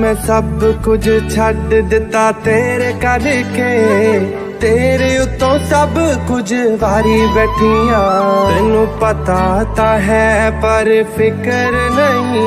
मैं सब कुछ छड दिता तेरे कर के, तेरे उतो सब कुछ वारी बैठिया। तेनू पता ता है पर फिकर नहीं।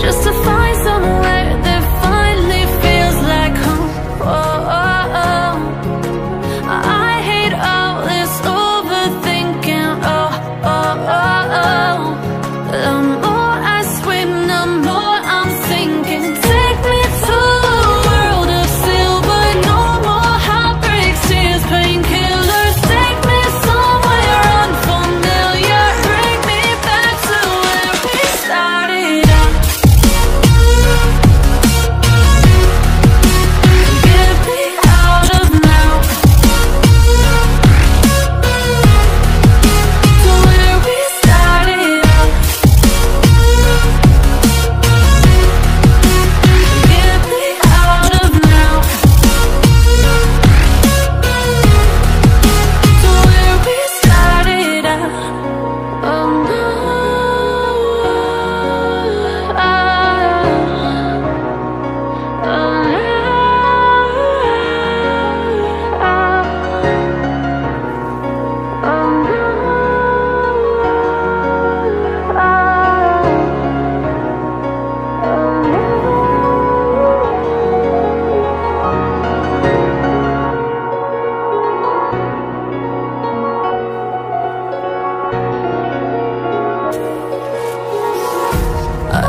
just to find somewhere that finally feels like home. Oh, oh, oh. I hate all this overthinking. Oh, oh, oh, oh. The more I swim, the more I'm sinking. Take me to a world of silver, no more heartbreaks, tears, painkillers. Take me somewhere unfamiliar, bring me back to where we started out. Get me out of now, to where we started out. Get me out of now, to where we started out. Oh no,